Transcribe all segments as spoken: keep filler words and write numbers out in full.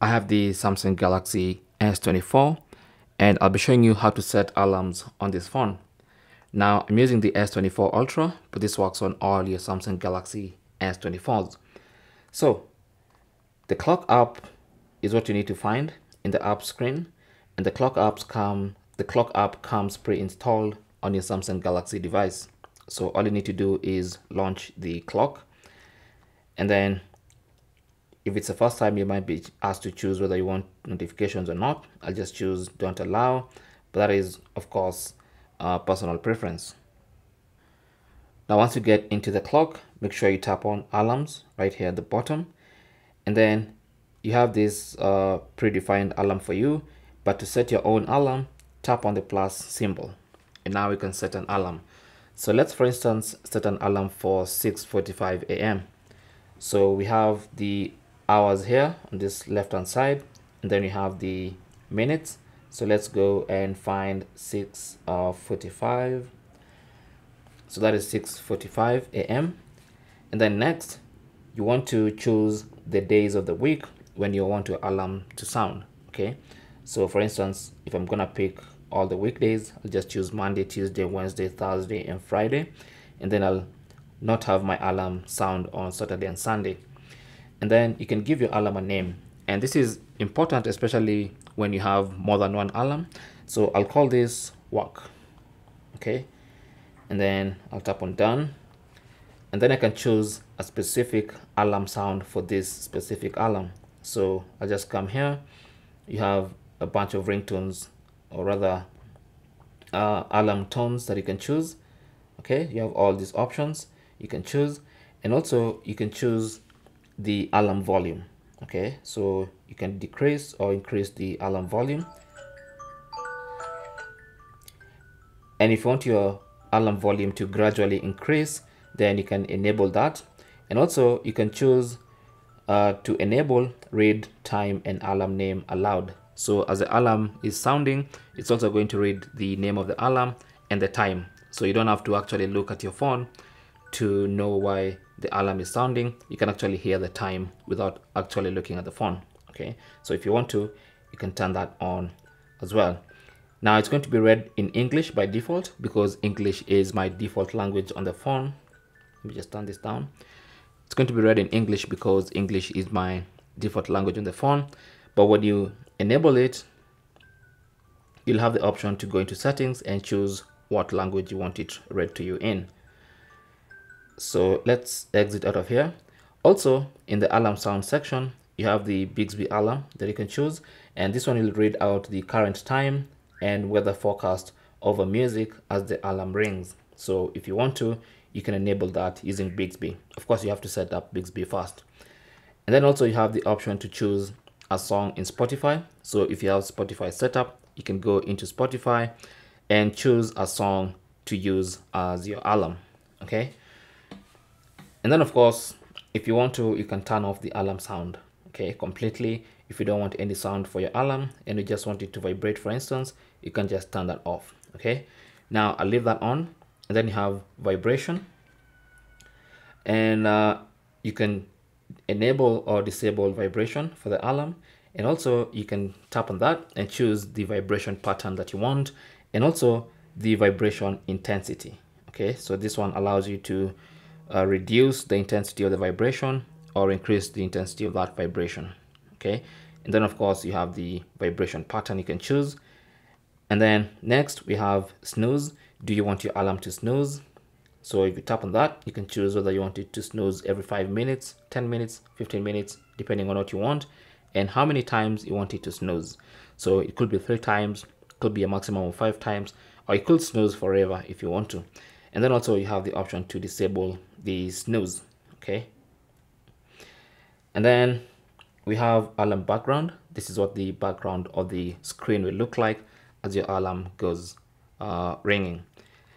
I have the Samsung Galaxy S twenty-four, and I'll be showing you how to set alarms on this phone. Now, I'm using the S twenty-four Ultra, but this works on all your Samsung Galaxy S twenty-fours. So, the Clock app is what you need to find in the app screen, and the Clock apps come, the Clock app comes pre-installed on your Samsung Galaxy device. So all you need to do is launch the clock, and then if it's the first time, you might be asked to choose whether you want notifications or not. I'll just choose don't allow, but that is of course uh, personal preference. Now once you get into the clock, make sure you tap on alarms right here at the bottom, and then you have this uh, predefined alarm for you, but to set your own alarm, tap on the plus symbol, and now you can set an alarm. So let's, for instance, set an alarm for six forty-five a m So we have the hours here on this left-hand side, and then we have the minutes. So let's go and find six forty-five. So that is six forty-five a m And then next, you want to choose the days of the week when you want your alarm to sound, okay? So for instance, if I'm gonna pick all the weekdays, I'll just choose Monday, Tuesday, Wednesday, Thursday, and Friday, and then I'll not have my alarm sound on Saturday and Sunday. And then you can give your alarm a name, and this is important especially when you have more than one alarm. So I'll call this work, okay, and then I'll tap on done, and then I can choose a specific alarm sound for this specific alarm. So I'll just come here. You have a bunch of ringtones, or rather uh, alarm tones that you can choose. Okay, you have all these options you can choose, and also you can choose the alarm volume. Okay, so you can decrease or increase the alarm volume, and if you want your alarm volume to gradually increase, then you can enable that. And also you can choose uh, to enable read time and alarm name aloud. So as the alarm is sounding, it's also going to read the name of the alarm and the time. So you don't have to actually look at your phone to know why the alarm is sounding. You can actually hear the time without actually looking at the phone. Okay, so if you want to, you can turn that on as well. Now it's going to be read in English by default because English is my default language on the phone. Let me just turn this down. It's going to be read in English because English is my default language on the phone. But when you enable it, you'll have the option to go into settings and choose what language you want it read to you in. So let's exit out of here. Also, in the alarm sound section, you have the Bixby alarm that you can choose, and this one will read out the current time and weather forecast over music as the alarm rings. So if you want to, you can enable that using Bixby. Of course, you have to set up Bixby first. And then also you have the option to choose a song in Spotify. So if you have Spotify set up, you can go into Spotify and choose a song to use as your alarm, okay? And then of course, if you want to, you can turn off the alarm sound, okay, completely. If you don't want any sound for your alarm and you just want it to vibrate, for instance, you can just turn that off, okay? Now I'll leave that on, and then you have vibration, and uh, you can enable or disable vibration for the alarm, and also you can tap on that and choose the vibration pattern that you want, and also the vibration intensity. Okay, so this one allows you to uh, reduce the intensity of the vibration or increase the intensity of that vibration. Okay, and then of course you have the vibration pattern you can choose, and then next we have snooze. Do you want your alarm to snooze? So if you tap on that, you can choose whether you want it to snooze every five minutes, ten minutes, fifteen minutes, depending on what you want and how many times you want it to snooze. So it could be three times, could be a maximum of five times, or you could snooze forever if you want to. And then also you have the option to disable the snooze, okay? And then we have alarm background. This is what the background of the screen will look like as your alarm goes uh, ringing.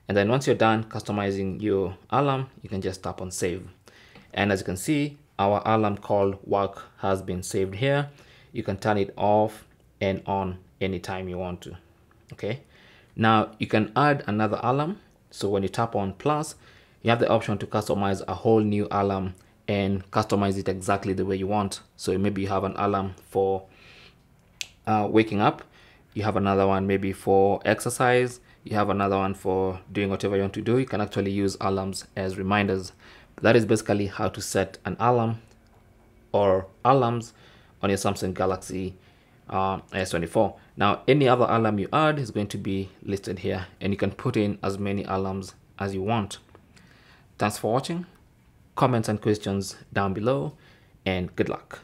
And then once you're done customizing your alarm, you can just tap on save. And as you can see, our alarm called work has been saved here. You can turn it off and on anytime you want to. Okay. Now you can add another alarm. So when you tap on plus, you have the option to customize a whole new alarm and customize it exactly the way you want. So maybe you have an alarm for uh, waking up, you have another one maybe for exercise, you have another one for doing whatever you want to do. You can actually use alarms as reminders. That is basically how to set an alarm or alarms on your Samsung Galaxy uh, S twenty-four. Now, any other alarm you add is going to be listed here, and you can put in as many alarms as you want. Thanks for watching. Comments and questions down below, and good luck.